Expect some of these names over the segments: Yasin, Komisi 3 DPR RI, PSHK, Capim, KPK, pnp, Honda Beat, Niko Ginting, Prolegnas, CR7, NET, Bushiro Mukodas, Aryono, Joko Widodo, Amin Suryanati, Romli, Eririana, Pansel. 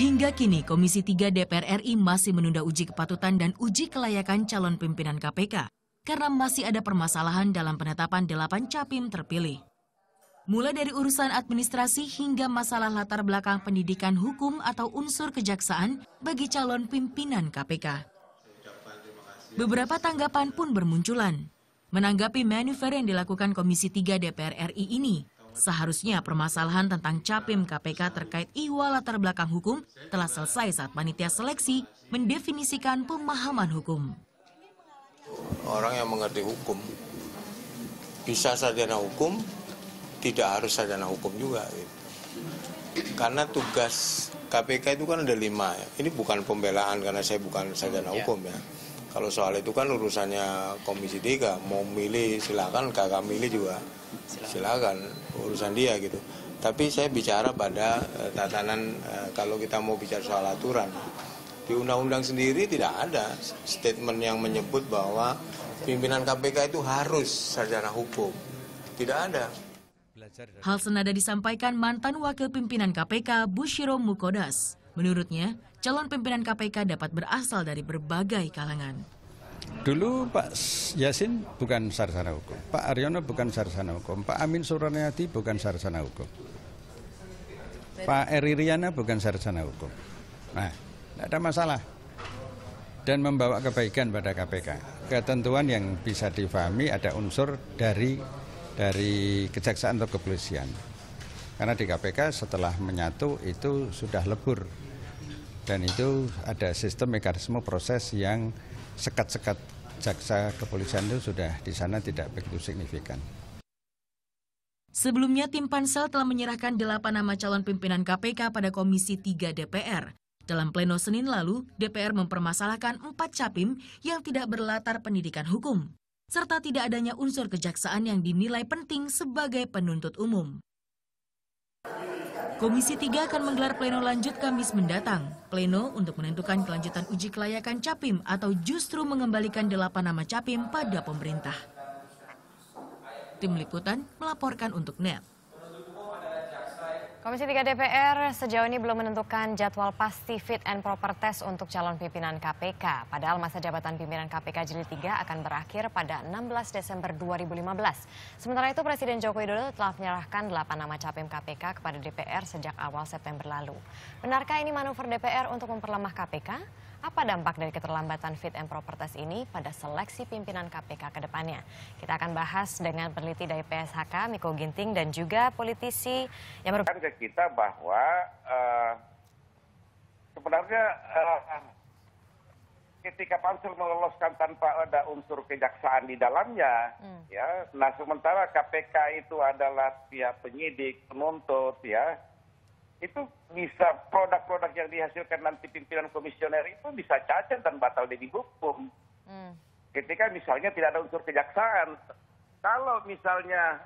Hingga kini, Komisi 3 DPR RI masih menunda uji kepatutan dan uji kelayakan calon pimpinan KPK karena masih ada permasalahan dalam penetapan 8 capim terpilih. Mulai dari urusan administrasi hingga masalah latar belakang pendidikan hukum atau unsur kejaksaan bagi calon pimpinan KPK. Beberapa tanggapan pun bermunculan. Menanggapi manuver yang dilakukan Komisi 3 DPR RI ini, seharusnya permasalahan tentang capim KPK terkait ihwal latar belakang hukum telah selesai saat panitia seleksi mendefinisikan pemahaman hukum. Orang yang mengerti hukum bisa sarjana hukum, tidak harus sarjana hukum juga. Karena tugas KPK itu kan ada 5. Ini bukan pembelaan karena saya bukan sarjana hukum ya. Kalau soal itu kan urusannya Komisi 3, mau milih silakan, kakak milih juga silakan, urusan dia gitu. Tapi saya bicara pada tatanan, kalau kita mau bicara soal aturan, di undang-undang sendiri tidak ada statement yang menyebut bahwa pimpinan KPK itu harus sarjana hukum, tidak ada. Hal senada disampaikan mantan wakil pimpinan KPK Bushiro Mukodas. Menurutnya, calon pimpinan KPK dapat berasal dari berbagai kalangan. Dulu Pak Yasin bukan sarjana hukum, Pak Aryono bukan sarjana hukum, Pak Amin Suryanati bukan sarjana hukum, Pak Eririana bukan sarjana hukum. Nah, tidak ada masalah. Dan membawa kebaikan pada KPK. Ketentuan yang bisa difahami ada unsur dari kejaksaan atau kepolisian. Karena di KPK setelah menyatu itu sudah lebur. Dan itu ada sistem mekanisme proses yang sekat-sekat jaksa kepolisian itu sudah di sana tidak begitu signifikan. Sebelumnya tim Pansel telah menyerahkan 8 nama calon pimpinan KPK pada Komisi 3 DPR. Dalam pleno Senin lalu, DPR mempermasalahkan 4 capim yang tidak berlatar pendidikan hukum, serta tidak adanya unsur kejaksaan yang dinilai penting sebagai penuntut umum. Komisi 3 akan menggelar pleno lanjut Kamis mendatang. Pleno untuk menentukan kelanjutan uji kelayakan capim atau justru mengembalikan 8 nama capim pada pemerintah. Tim Liputan melaporkan untuk NET. Komisi 3 DPR sejauh ini belum menentukan jadwal pasti fit and proper test untuk calon pimpinan KPK. Padahal masa jabatan pimpinan KPK jilid 3 akan berakhir pada 16 Desember 2015. Sementara itu Presiden Joko Widodo telah menyerahkan 8 nama capim KPK kepada DPR sejak awal September lalu. Benarkah ini manuver DPR untuk memperlemah KPK? Apa dampak dari keterlambatan fit and proper test ini pada seleksi pimpinan KPK ke depannya? Kita akan bahas dengan peneliti dari PSHK, Niko Ginting, dan juga politisi yang merupakan ke kita bahwa sebenarnya ketika Pansel meloloskan tanpa ada unsur kejaksaan di dalamnya, ya. Nah, sementara KPK itu adalah pihak penyidik, penuntut, ya. Itu bisa produk-produk yang dihasilkan nanti pimpinan komisioner itu bisa cacat dan batal demi hukum. Ketika misalnya tidak ada unsur kejaksaan, kalau misalnya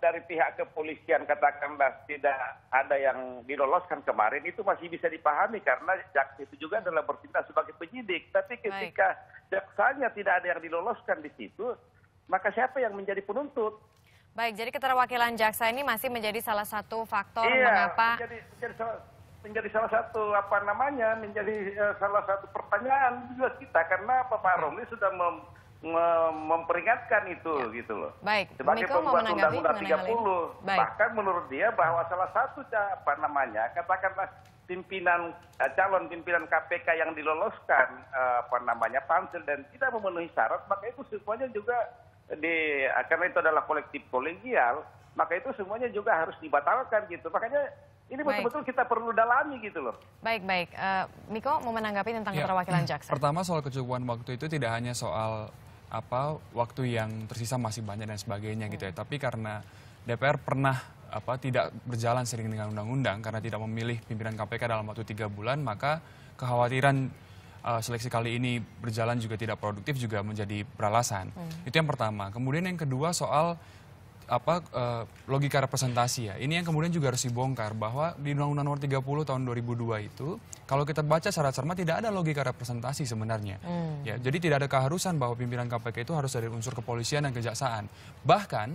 dari pihak kepolisian katakanlah tidak ada yang diloloskan kemarin, itu masih bisa dipahami karena jaksa itu juga adalah bertindak sebagai penyidik. Tapi ketika jaksanya tidak ada yang diloloskan di situ, maka siapa yang menjadi penuntut? Baik, jadi keterwakilan jaksa ini masih menjadi salah satu faktor mengapa menjadi salah satu pertanyaan juga kita karena Pak Romli sudah memperingatkan itu gitu loh. Baik, sebagai pembuat undang-undang 30, bahkan menurut dia bahwa salah satu katakanlah pimpinan calon pimpinan KPK yang diloloskan Pansel dan tidak memenuhi syarat, maka itu semuanya juga karena itu adalah kolektif kolegial, maka itu semuanya juga harus dibatalkan gitu. Makanya ini betul-betul kita perlu dalami gitu loh. Baik-baik, Niko mau menanggapi tentang keterwakilan jaksa. Pertama soal kecukupan waktu itu tidak hanya soal waktu yang tersisa masih banyak dan sebagainya gitu ya. Tapi karena DPR pernah tidak berjalan sering dengan undang-undang karena tidak memilih pimpinan KPK dalam waktu 3 bulan, maka kekhawatiran seleksi kali ini berjalan juga tidak produktif juga menjadi beralasan. Itu yang pertama. Kemudian yang kedua soal logika representasi ya. Ini yang kemudian juga harus dibongkar bahwa di Undang-Undang Nomor 30 tahun 2002 itu kalau kita baca secara cermat tidak ada logika representasi sebenarnya. Ya, jadi tidak ada keharusan bahwa pimpinan KPK itu harus dari unsur kepolisian dan kejaksaan. Bahkan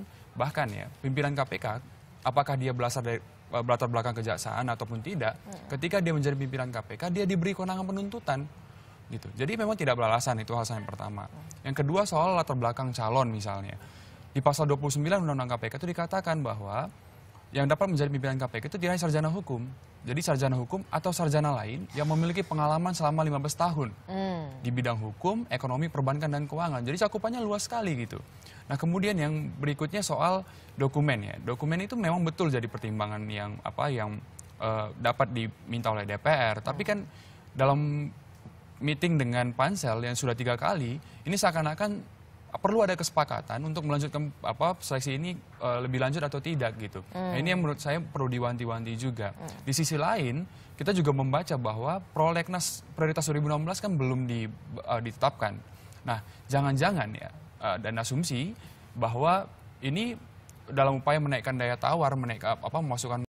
ya, pimpinan KPK apakah dia berasal dari berlatar belakang kejaksaan ataupun tidak, ketika dia menjadi pimpinan KPK, dia diberi kewenangan penuntutan. Gitu. Jadi memang tidak beralasan, itu alasan yang pertama. Yang kedua soal latar belakang calon misalnya. Di pasal 29 Undang-Undang KPK itu dikatakan bahwa yang dapat menjadi pimpinan KPK itu tidak hanya sarjana hukum. Jadi sarjana hukum atau sarjana lain yang memiliki pengalaman selama 15 tahun di bidang hukum, ekonomi, perbankan, dan keuangan. Jadi cakupannya luas sekali gitu. Nah kemudian yang berikutnya soal dokumen ya. Dokumen itu memang betul jadi pertimbangan yang dapat diminta oleh DPR. Tapi kan dalam meeting dengan Pansel yang sudah 3 kali, ini seakan-akan perlu ada kesepakatan untuk melanjutkan seleksi ini lebih lanjut atau tidak gitu. Nah, ini yang menurut saya perlu diwanti-wanti juga. Di sisi lain, kita juga membaca bahwa prolegnas prioritas 2016 kan belum ditetapkan. Nah, jangan-jangan ya dan asumsi bahwa ini dalam upaya menaikkan daya tawar, menaikkan memasukkan